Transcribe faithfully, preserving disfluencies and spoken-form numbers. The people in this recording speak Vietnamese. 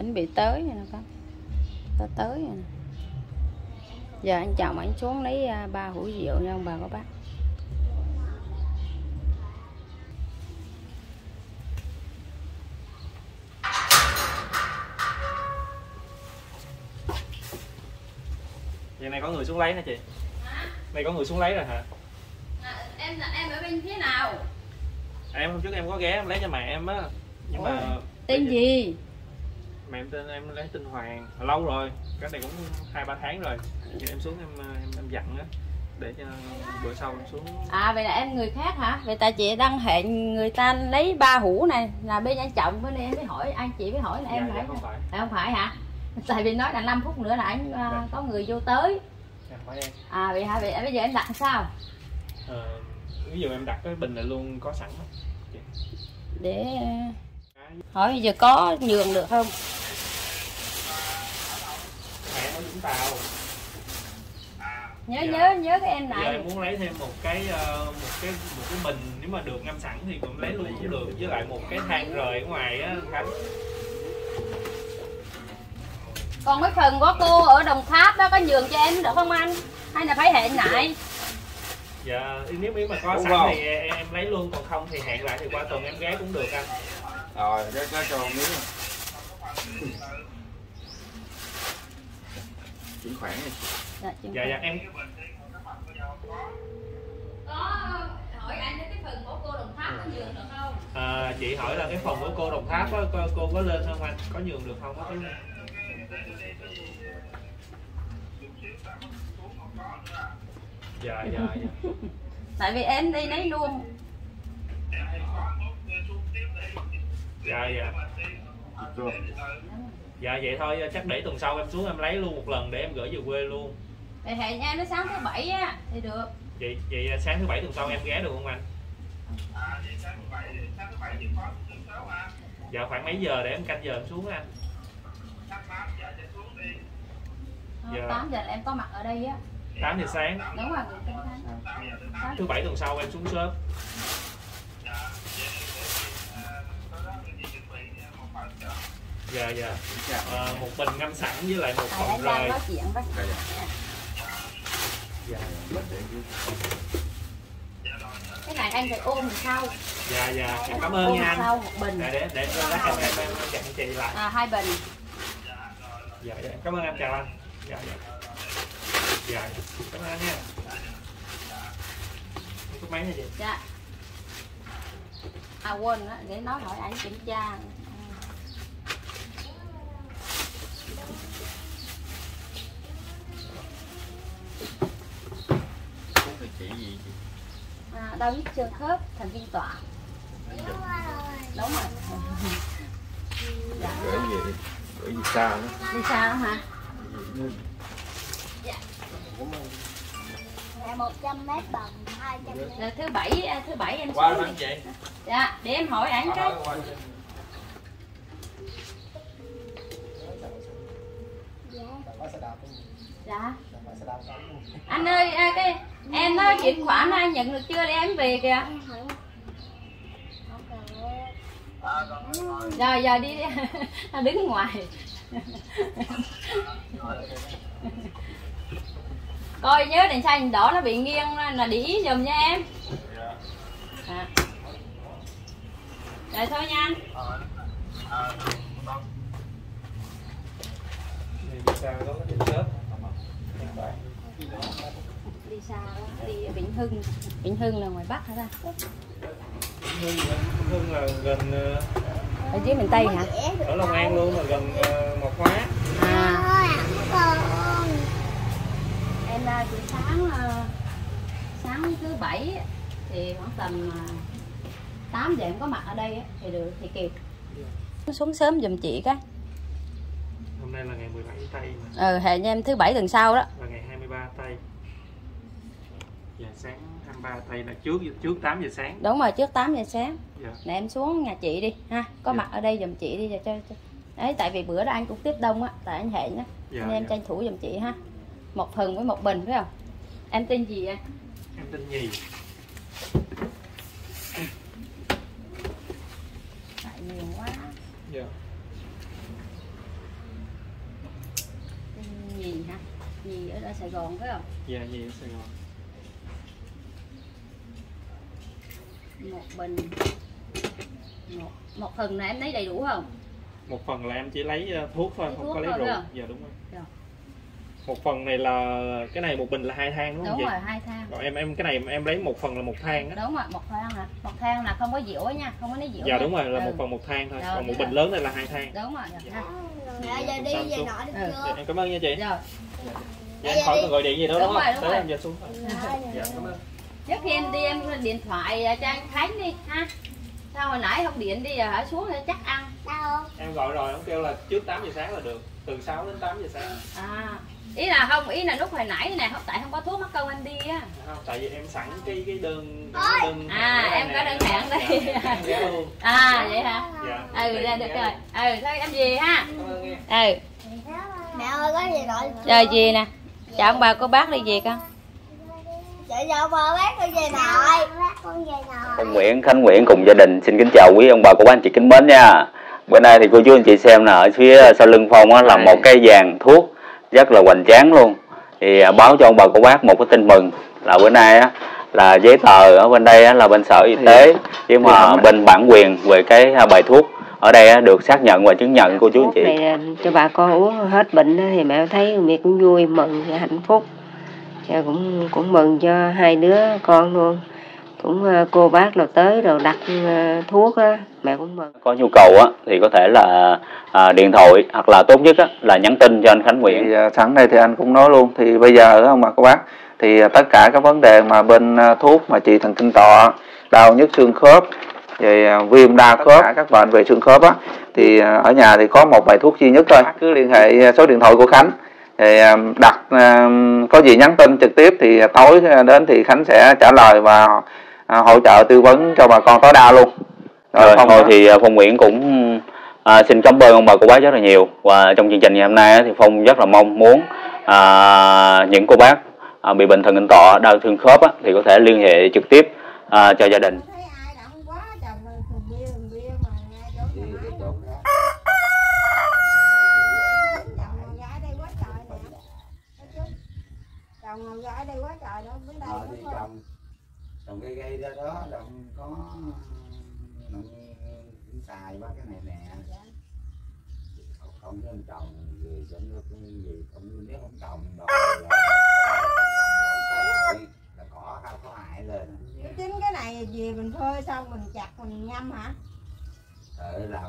Anh bị tới rồi nè con. Ta tới rồi nè. Giờ anh Trọng ảnh xuống lấy ba hũ rượu nha ông bà các bác. Giờ này có người xuống lấy nè chị. Hả? Này có người xuống lấy rồi hả? À, em em ở bên phía nào? Em hôm trước em có ghé em lấy cho mẹ em á. Nhưng ôi, mà tên lấy... gì? Mẹ em tên em lấy tên Hoàng, lâu rồi, cái này cũng hai ba tháng rồi. Giờ em xuống em em, em dặn á để cho bữa sau em xuống. À vậy là em người khác hả? Vậy tại chị đang hẹn người ta lấy ba hũ này là bên anh Trọng, bên em mới hỏi anh chị mới hỏi là em dạ, phải, dạ, không phải. À, không phải hả? Tại vì nói là năm phút nữa là anh dạ. Có người vô tới. Dạ, phải em. À vậy hả? Vậy bây giờ em đặt sao? Ờ, ví dụ em đặt cái bình này luôn có sẵn đó. Để hỏi bây giờ có nhường được không? Mẹ ở Vũng Tàu. Nhớ dạ. nhớ nhớ cái em này. Giờ em muốn lấy thêm một cái một cái một cái bình nếu mà được ngâm sẵn thì cũng lấy luôn cũng được, với lại một cái than rời ở ngoài á Khánh. Còn cái phần của cô ở Đồng Tháp đó có nhường cho em được không anh? Hay là phải hẹn lại? Dạ, nếu mà có đúng sẵn không? Thì em lấy luôn, còn không thì hẹn lại thì qua tuần em ghé cũng được anh. Rồi, ghé cho một miếng. Chuyển khoản đi. Dạ, dạ, dạ, em. Có hỏi anh cái phần của cô Đồng Tháp có nhường được không? À, chị hỏi là cái phần của cô Đồng Tháp đó, cô, cô có lên không anh? Có nhường được không? Có cái... Dạ, dạ, dạ. Tại vì em đi lấy luôn. Dạ, dạ. Dạ, vậy thôi, chắc để tuần sau em xuống em lấy luôn một lần để em gửi về quê luôn. Vậy hẹn em nó sáng thứ bảy á, thì được. Vậy, vậy sáng thứ bảy tuần sau em ghé được không anh? À, vậy sáng thứ bảy, sáng thứ bảy thì có tuần sau à. Dạ, khoảng mấy giờ để em canh giờ em xuống anh? tám giờ sẽ xuống đi. Dạ. tám giờ là em có mặt ở đây á. tám giờ sáng. Đúng rồi, tám giờ. Thứ bảy tuần sau em xuống sớm. Dạ dạ. À, một bình ngâm sẵn với lại một phòng rời. Nói chuyện với. Dạ. Cái này anh phải ôm sau. Dạ dạ, em cảm ơn nha anh. Sau một bình. Để để để em em dặn chị lại. À hai bình. Dạ dạ, cảm ơn em, chào anh. Dạ dạ. Dạ, cảm ơn nha. Thuốc máy nha chị. Dạ. À quên á, để nói hỏi ảnh kiểm tra. Thuốc thì chỉ gì chị? À, đau nhức xương khớp, thần kinh tọa. Đúng rồi. Đúng rồi. Dạ. Gửi gì? Gửi gì sao đó? Đi sao đó, hả? Dạ. Là một trăm mét bằng hai trăm mét. Là thứ bảy thứ bảy em qua xuống. Chị. Dạ, để em hỏi ảnh cái. Dạ. Dạ. Anh ơi, cái em nói chuyển khoản anh nhận được chưa để em về kìa. Rồi giờ đi, đi. Đứng ngoài. Coi nhớ đèn xanh đỏ nó bị nghiêng là để ý dùm nha em. À. Rồi thôi nha anh. Đi xa đó, đi Vĩnh Hưng. Vĩnh Hưng là ngoài Bắc hả ta? Vĩnh Hưng là gần ở dưới miền Tây hả? Ở Long An luôn mà gần Ngọc Hóa. À. Em ra buổi sáng sáng thứ bảy thì khoảng tầm tám giờ em có mặt ở đây thì được thì kịp. Yeah. Xuống sớm giùm chị cái. Hôm nay là ngày mười bảy Tây mà. Ừ, hẹn em thứ bảy tuần sau đó. Là ngày hai mươi ba Tây. Dạ sáng hai mươi ba Tây là trước trước tám giờ sáng. Đúng rồi, trước tám giờ sáng. Yeah. Là em xuống nhà chị đi ha, có yeah. mặt ở đây giùm chị đi cho cho. Đấy, tại vì bữa đó anh cũng tiếp đông á, tại anh hẹn á. Yeah, nên em yeah. tranh thủ giùm chị ha. Một phần với một bình phải không? Em tên gì vậy? Em tên gì? Tại nhiều quá. Dạ. ra Sài Gòn phải không? Dạ, về Sài Gòn. Một bình một, một phần là em lấy đầy đủ không? Một phần là em chỉ lấy thuốc thôi, lấy không thuốc có lấy rượu. Dạ đúng rồi. Rồi. Một phần này là cái này một bình là hai thang đúng, đúng không? Đúng rồi, hai thang. Rồi em em cái này em lấy một phần là một thang đó. Đúng rồi, một thang hả? Một thang là không có dĩa nha, không có lấy dĩa. Dạ đúng rồi, là ừ. một phần một thang thôi. Rồi, còn một bình lớn này là hai thang. Đúng rồi. Dạ. Dạ. Dạ, giờ đi về nọ được chưa? Dạ, em cảm ơn nha chị. Dạ. Dạ, em khỏi gọi điện gì đâu đúng, đúng không? Rồi, đúng tới rồi. Em giờ xuống. Dạ, dạ cảm ơn. Trước khi em đi em điện thoại cho anh Khánh đi ha. Sao hồi nãy không điện đi hả? Xuống để chắc ăn. Đâu? Em gọi rồi, ông kêu là trước tám giờ sáng là được. Từ sáu đến tám giờ sáng. À. Ý là không, ý là lúc hồi nãy nè, không tại không có thuốc mắc công anh đi á. Không, tại vì em sẵn cái cái đơn cái đơn à, em có đơn hẹn đi. À vậy hả? Dạ. Ừ ra được rồi. Ừ thôi em về ha. Ừ. Mẹ ơi có gì rồi. Trời gì nè. Chào ông bà cô bác đi về con. Chào bà bác con về nội. Khánh Nguyễn, Khánh Nguyễn cùng gia đình xin kính chào quý ông bà cô bác anh chị kính mến nha. Bữa nay thì cô chú anh chị xem là ở phía sau lưng Phong á là một cái dàn thuốc rất là hoành tráng luôn. Thì báo cho ông bà cô bác một cái tin mừng là bữa nay á, là giấy tờ ở bên đây á, là bên sở y tế chứ mà bên bản quyền về cái bài thuốc ở đây á, được xác nhận và chứng nhận cô chú anh chị. Này, cho bà con uống hết bệnh á, thì mẹ thấy mẹ cũng vui mừng hạnh phúc, và cũng cũng mừng cho hai đứa con luôn. Cũng cô bác nào tới rồi đặt thuốc á, mẹ cũng mừng. Có nhu cầu á thì có thể là à, điện thoại hoặc là tốt nhất á, là nhắn tin cho anh Khánh Nguyễn. Thì, sẵn đây thì anh cũng nói luôn, thì bây giờ ông bà cô bác thì tất cả các vấn đề mà bên thuốc mà trị thần kinh tọa, đau nhức xương khớp, về viêm đa khớp, các bệnh về xương khớp á, thì ở nhà thì có một bài thuốc duy nhất thôi. Cứ liên hệ số điện thoại của Khánh thì đặt, có gì nhắn tin trực tiếp thì tối đến thì Khánh sẽ trả lời và À, hỗ trợ tư vấn cho bà con tối đa luôn. Rồi, rồi, thôi thì Phong Nguyễn cũng à, xin cảm ơn ông bà cô bác rất là nhiều. Và trong chương trình ngày hôm nay thì Phong rất là mong muốn à, những cô bác à, bị bệnh thần kinh tọa, đau thương khớp á, thì có thể liên hệ trực tiếp à, cho gia đình. Đồng cái gây ra đó, đồng có đồng xài quá cái này nè. Không có anh Trọng gì, chẳng có cái gì, không nếu không trồng rồi là cỏ không có hại lên. Chính cái này gì mình phơi xong mình chặt mình nhâm hả? Ờ làm